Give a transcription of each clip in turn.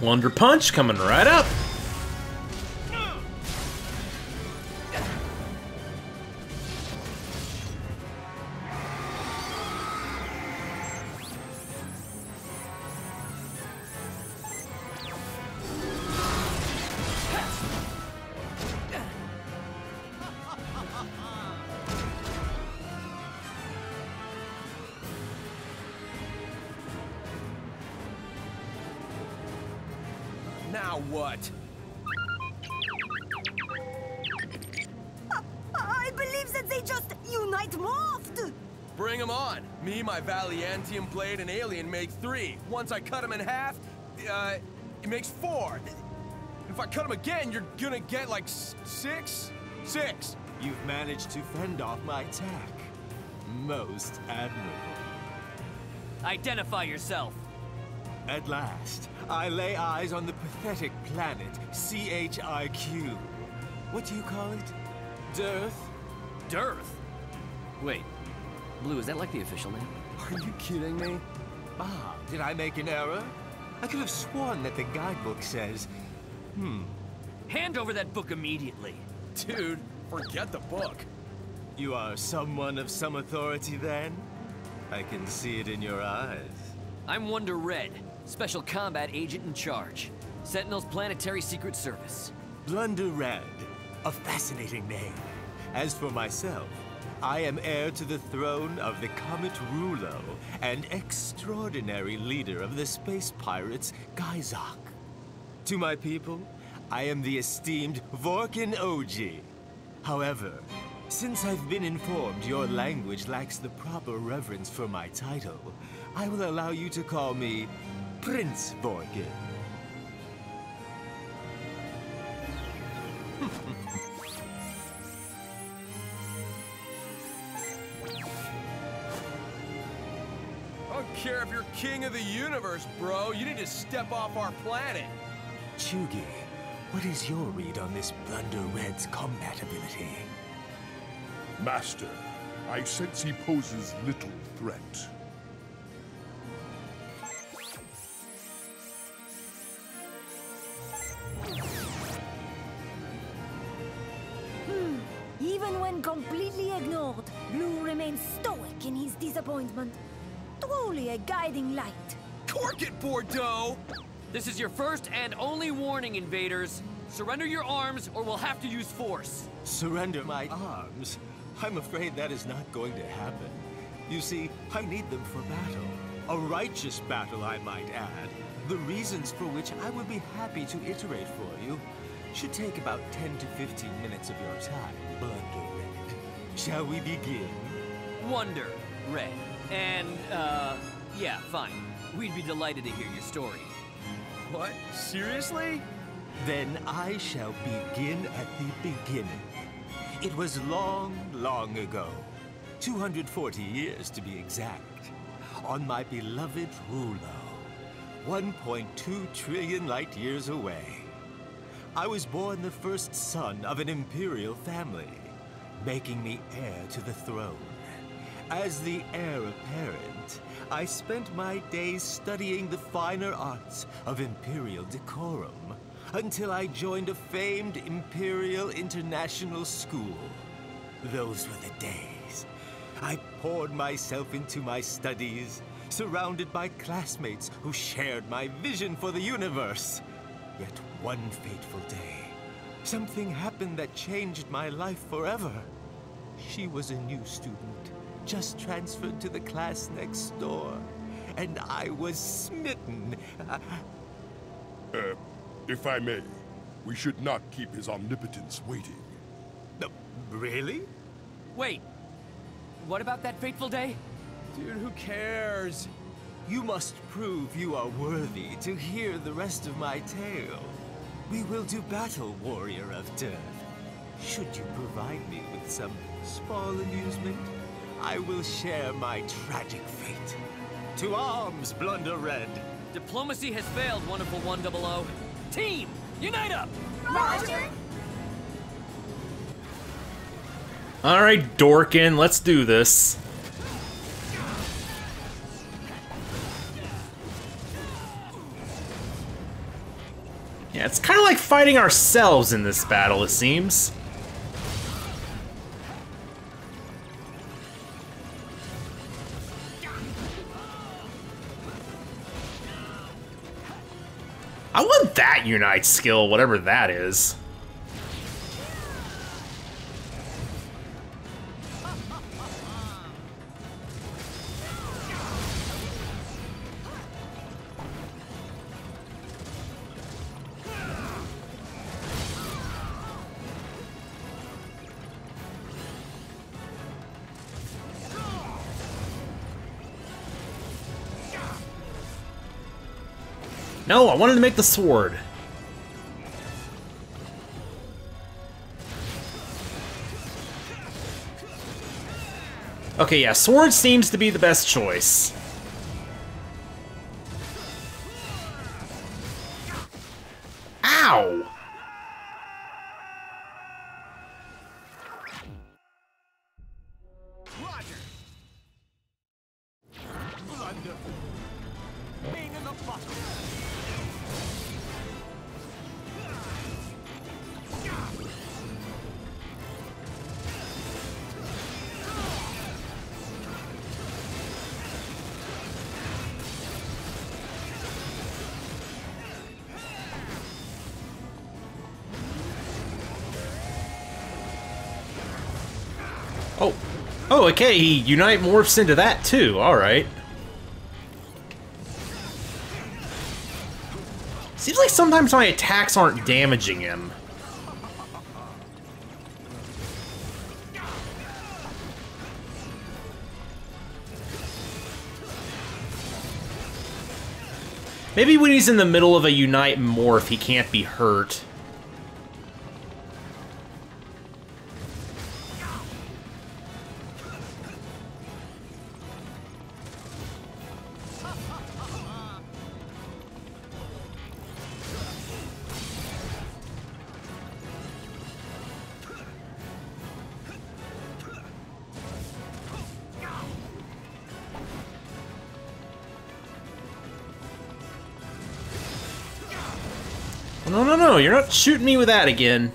Blunder Punch coming right up. Now what? I believe that they just Unite Morphed! Bring them on! Me, my Valiantium blade, and alien make three. Once I cut them in half, it makes four. If I cut them again, you're gonna get like six? Six! You've managed to fend off my attack. Most admirable. Identify yourself. At last, I lay eyes on the pathetic planet, CHIQ. What do you call it? Durf? Durf? Wait, Blue, is that like the official name? Are you kidding me? Ah, did I make an error? I could have sworn that the guidebook says, Hand over that book immediately. Dude, forget the book. You are someone of some authority then? I can see it in your eyes. I'm Wonder Red, Special Combat Agent in Charge, Sentinel's Planetary Secret Service. Blunder Red, a fascinating name. As for myself, I am heir to the throne of the Comet Rulo and extraordinary leader of the space pirates, Gaizok. To my people, I am the esteemed Vorkken Oji. However, since I've been informed your language lacks the proper reverence for my title, I will allow you to call me Prince Vorkken. I don't care if you're king of the universe, bro. You need to step off our planet. Chewgi, what is your read on this Blunder Red's combat ability? Master, I sense he poses little threat. Even when completely ignored, Blue remains stoic in his disappointment. Truly a guiding light. Cork it, Bordeaux! This is your first and only warning, invaders. Surrender your arms, or we'll have to use force. Surrender my arms? I'm afraid that is not going to happen. You see, I need them for battle. A righteous battle, I might add. The reasons for which I would be happy to iterate for you should take about 10 to 15 minutes of your time, Blunder Red. Shall we begin? Wonder Red. And, yeah, fine. We'd be delighted to hear your story. What? Seriously? Then I shall begin at the beginning. It was long, long ago. 240 years to be exact. On my beloved Rulo, 1.2 trillion light years away. I was born the first son of an imperial family, making me heir to the throne. As the heir apparent, I spent my days studying the finer arts of imperial decorum, until I joined a famed Imperial International School. Those were the days. I poured myself into my studies, surrounded by classmates who shared my vision for the universe. Yet one fateful day, something happened that changed my life forever. She was a new student, just transferred to the class next door, and I was smitten. If I may, we should not keep his omnipotence waiting. No, really? Wait, what about that fateful day? Dude, who cares? You must prove you are worthy to hear the rest of my tale. We will do battle, warrior of Durf. Should you provide me with some small amusement, I will share my tragic fate. To arms, Blunder Red! Diplomacy has failed, wonderful 100. Team, unite up! Roger! Alright, Dorkin, let's do this. Yeah, it's kind of like fighting ourselves in this battle, it seems. I want that Unite skill, whatever that is. No, I wanted to make the sword. Okay, yeah, sword seems to be the best choice. Ow! Oh, okay, he Unite morphs into that too, alright. Seems like sometimes my attacks aren't damaging him. Maybe when he's in the middle of a Unite morph, he can't be hurt. No, no, no, you're not shooting me with that again.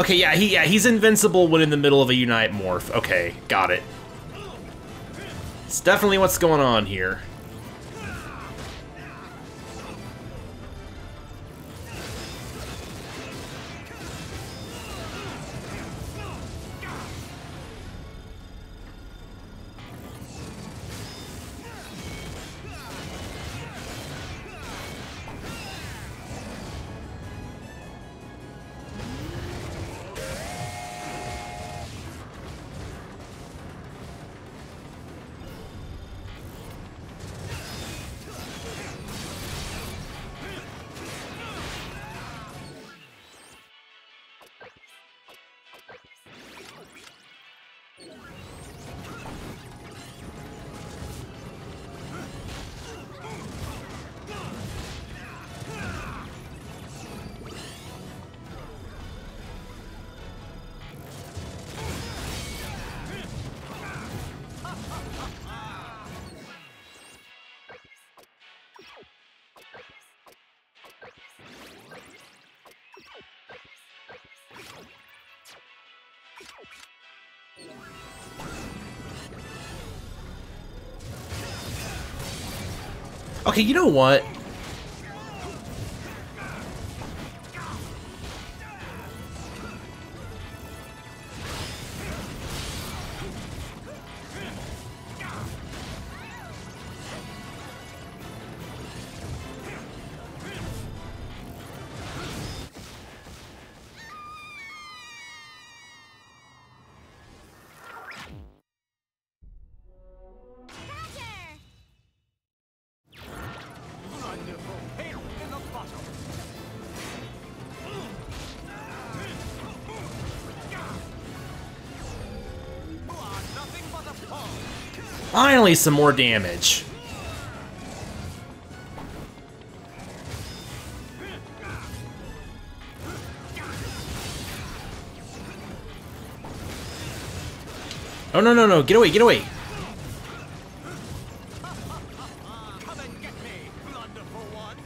Okay, yeah, he's invincible when in the middle of a Unite morph. Okay, got it. It's definitely what's going on here. Okay, you know what? Finally, some more damage. Oh, no, no, no. Get away, get away. Come and get me, Blunder for one.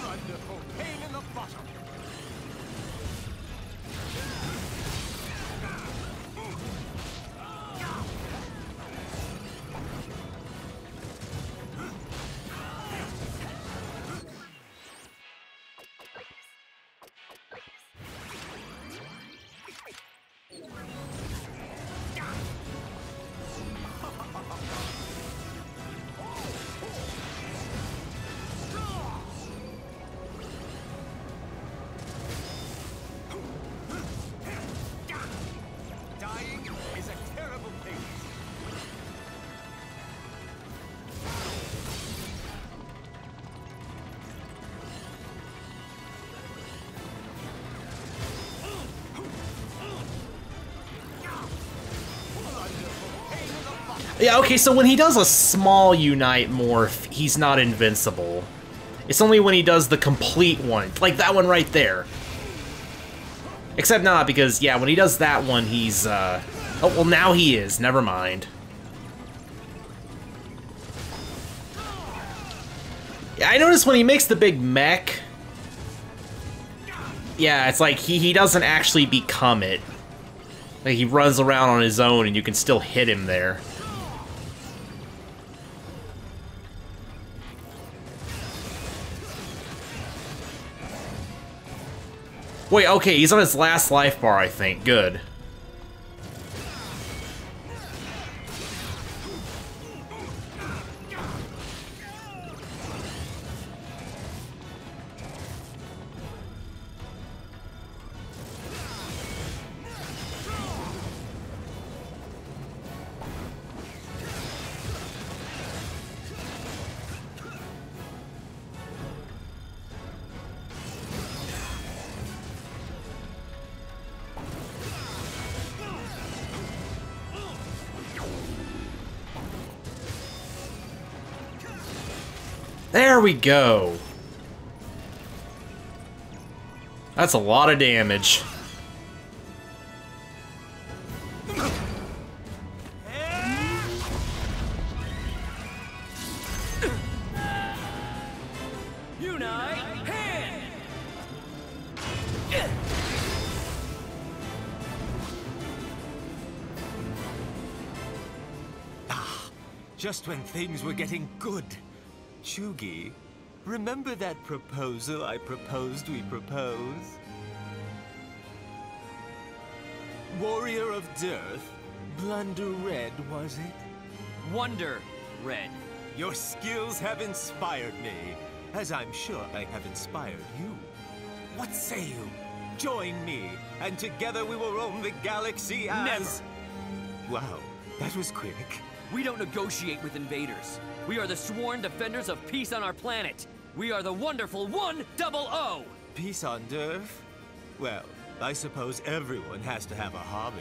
Wonderful pain in the bottom. Yeah, okay, so when he does a small Unite Morph, he's not invincible. It's only when he does the complete one, like that one right there. Except not, because, yeah, when he does that one, he's, oh, well, now he is. Never mind. Yeah, I noticed when he makes the big mech... Yeah, it's like, he doesn't actually become it. Like, he runs around on his own, and you can still hit him there. Wait, okay, he's on his last life bar, I think. Good. There we go. That's a lot of damage. Just when things were getting good. Chewgi, remember that proposal I proposed we propose? Warrior of Durf, Blunder Red, was it? Wonder Red. Your skills have inspired me, as I'm sure they have inspired you. What say you? Join me, and together we will roam the galaxy as... Never! Wow, that was quick. We don't negotiate with invaders. We are the sworn defenders of peace on our planet. We are the wonderful 100. Peace on Durf? Well, I suppose everyone has to have a hobby.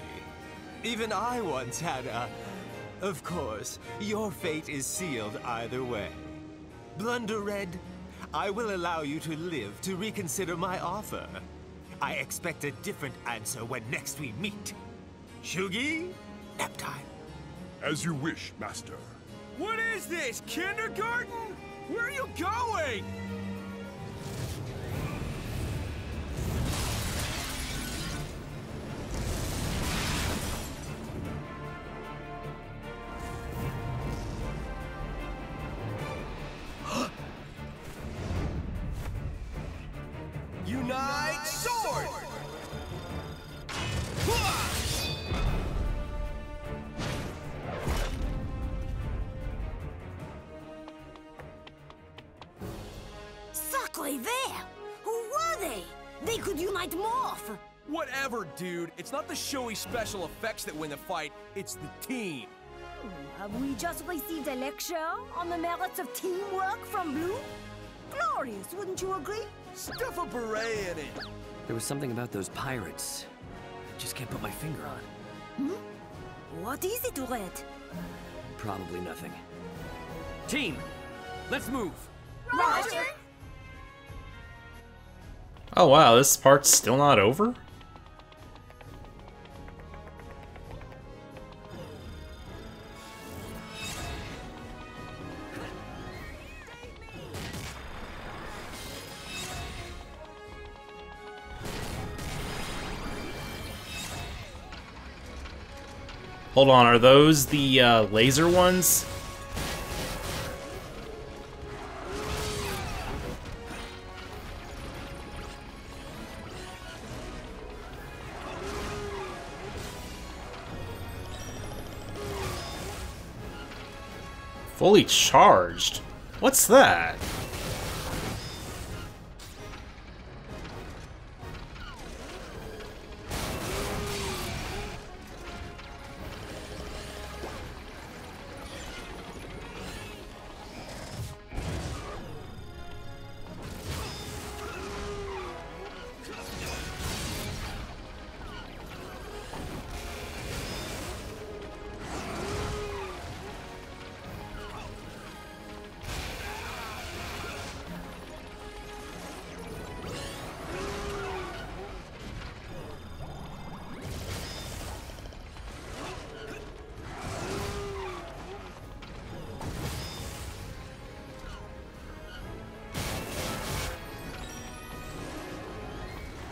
Even I once had a... Of course, your fate is sealed either way. Blunder Red, I will allow you to live to reconsider my offer. I expect a different answer when next we meet. Chewgi? Nap time. As you wish, Master. What is this, kindergarten? Where are you going? Unite sword! Morph. Whatever, dude. It's not the showy special effects that win the fight, it's the team. Have we just received a lecture on the merits of teamwork from Blue? Glorious, wouldn't you agree? Stuff a beret in it. There was something about those pirates. I just can't put my finger on. Hmm? What is it, Red? Probably nothing. Team, Let's move. Roger. Oh wow, this part's still not over? Hold on, are those the laser ones? Fully charged? What's that?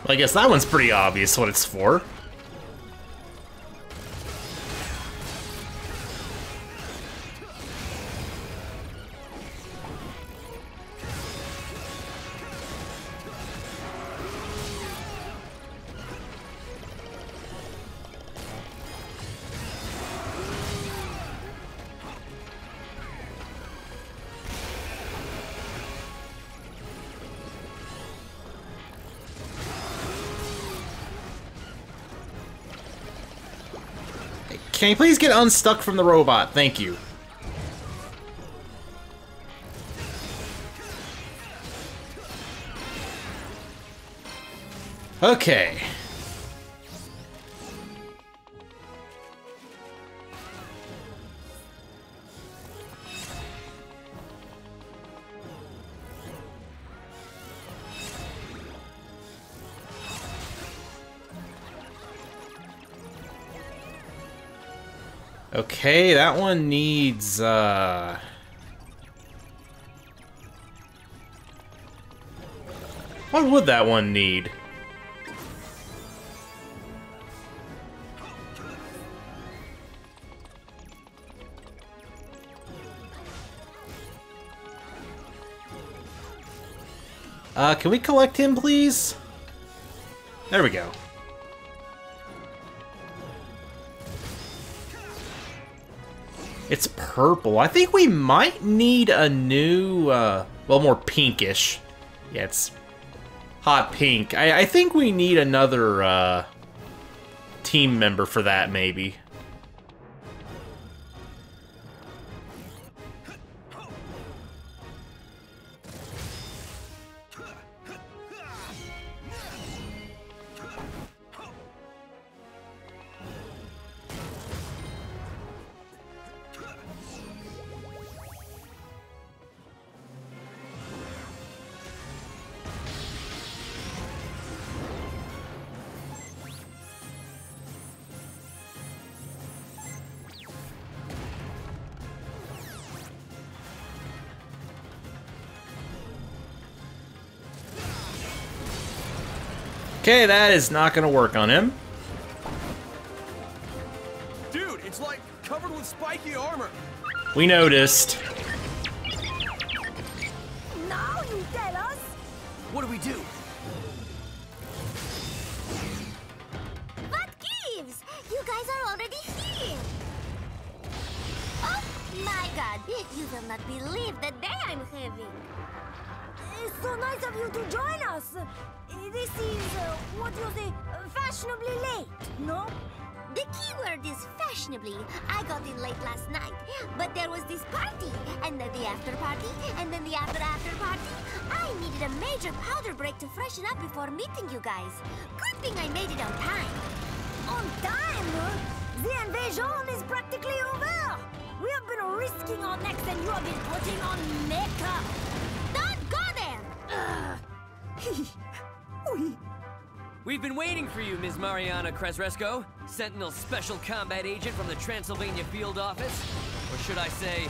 I guess that one's pretty obvious what it's for. Can you please get unstuck from the robot? Thank you. Okay. Okay, that one needs, what would that one need? Can we collect him, please? There we go. It's purple. I think we might need a new, well, more pinkish. Yeah, it's hot pink. I think we need another team member for that, maybe. Okay, that is not gonna work on him. Dude, it's like covered with spiky armor. We noticed. Now you tell us. What do we do? What gives? You guys are already here. Oh my God, you will not believe the day I'm having. It's so nice of you to join us. This is, what was it, fashionably late, no? The keyword is fashionably. I got in late last night, but there was this party, and then the after party, and then the after party. I needed a major powder break to freshen up before meeting you guys. Good thing I made it on time. On time? The invasion is practically over. We have been risked lifting on necks and you have been putting on makeup. Don't go there! We've been waiting for you, Ms. Mariana Cresresco, Sentinel's special combat agent from the Transylvania Field Office. Or should I say,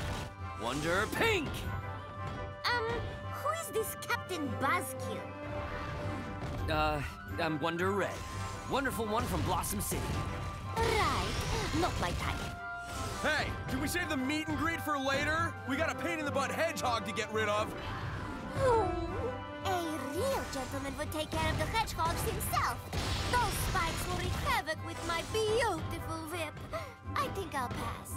Wonder Pink! Who is this Captain Buzzkill? I'm Wonder Red. Wonderful one from Blossom City. Right. Not my type. Hey, can we save the meet and greet for later? We got a pain-in-the-butt hedgehog to get rid of. Oh, a real gentleman would take care of the hedgehogs himself. Those spikes will wreak havoc with my beautiful whip. I think I'll pass.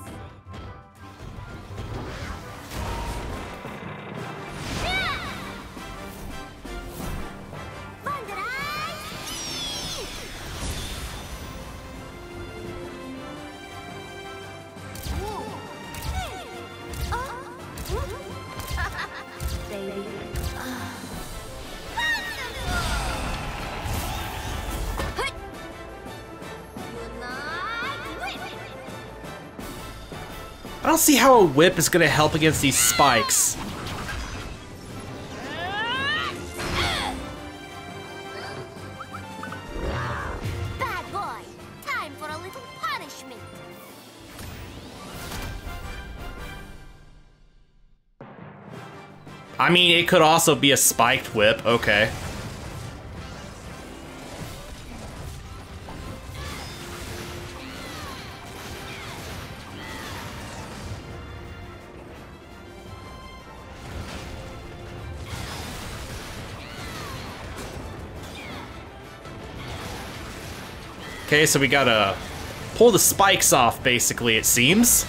I don't see how a whip is gonna help against these spikes. Bad boy, time for a little punishment. I mean, it could also be a spiked whip, okay. Okay, so we gotta pull the spikes off, basically, it seems.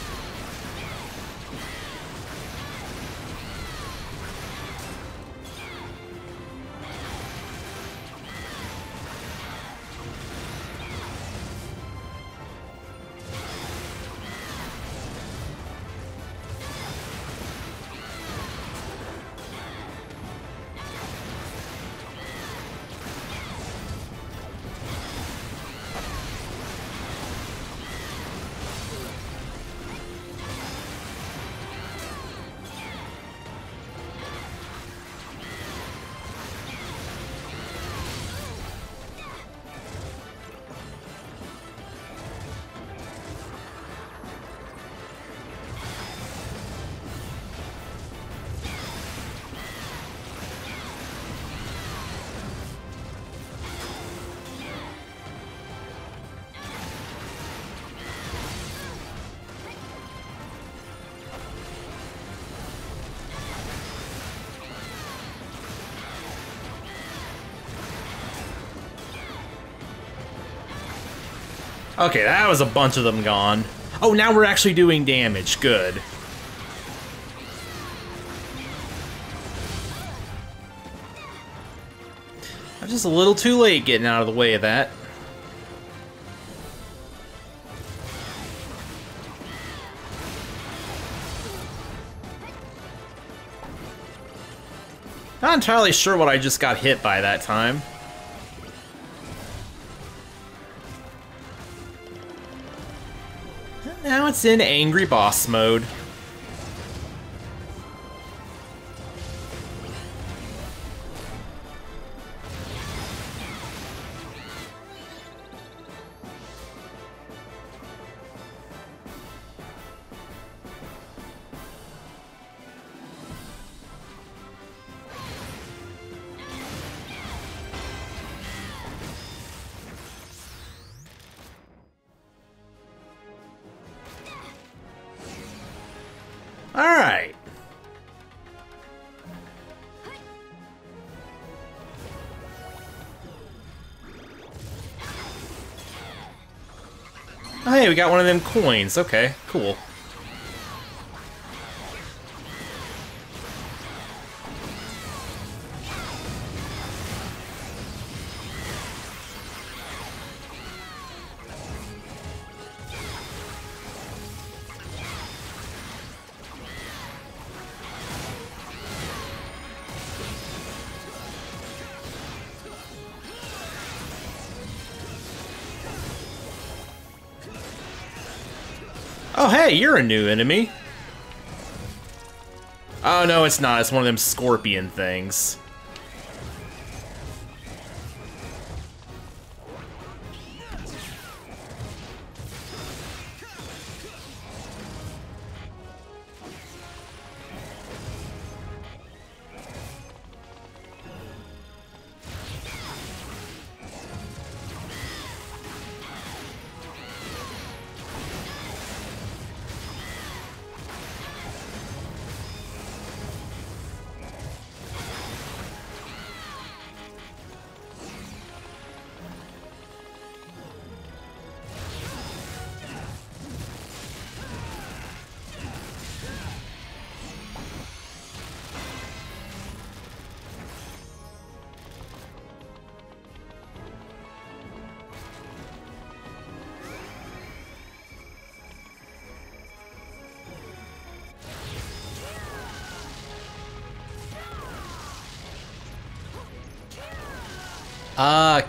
Okay, that was a bunch of them gone. Oh, now we're actually doing damage. Good. I'm just a little too late getting out of the way of that. Not entirely sure what I just got hit by that time. Now it's in angry boss mode. Alright. Oh, hey, we got one of them coins. Okay, cool. Oh hey, you're a new enemy. Oh, no, it's not. It's one of them scorpion things.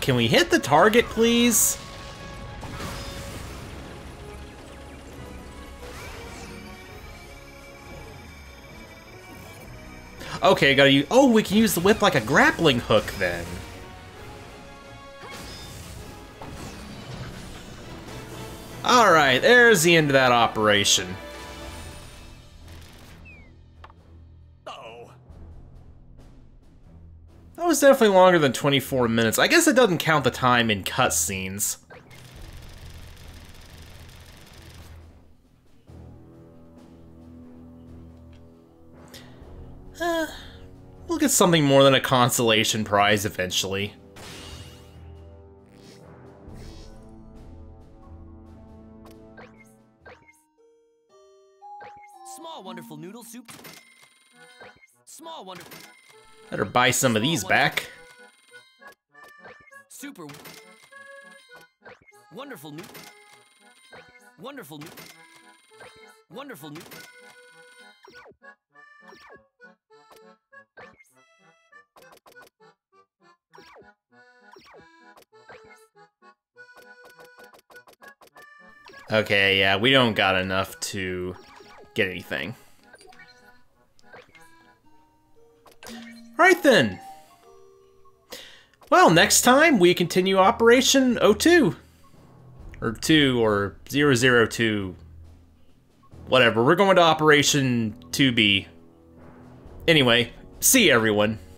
Can we hit the target, please? Okay, gotta use... Oh, we can use the whip like a grappling hook, then. Alright, there's the end of that operation. Was definitely longer than 24 minutes. I guess it doesn't count the time in cutscenes. We'll get something more than a consolation prize eventually. Small wonderful noodle soup. Small wonderful. Better buy some of these back. Super wonderful new, wonderful new, wonderful new. Okay, yeah, we don't got enough to get anything. Alright then. Well, next time we continue Operation O2. Or 2 or 002. Whatever. We're going to Operation 2B. Anyway, see everyone.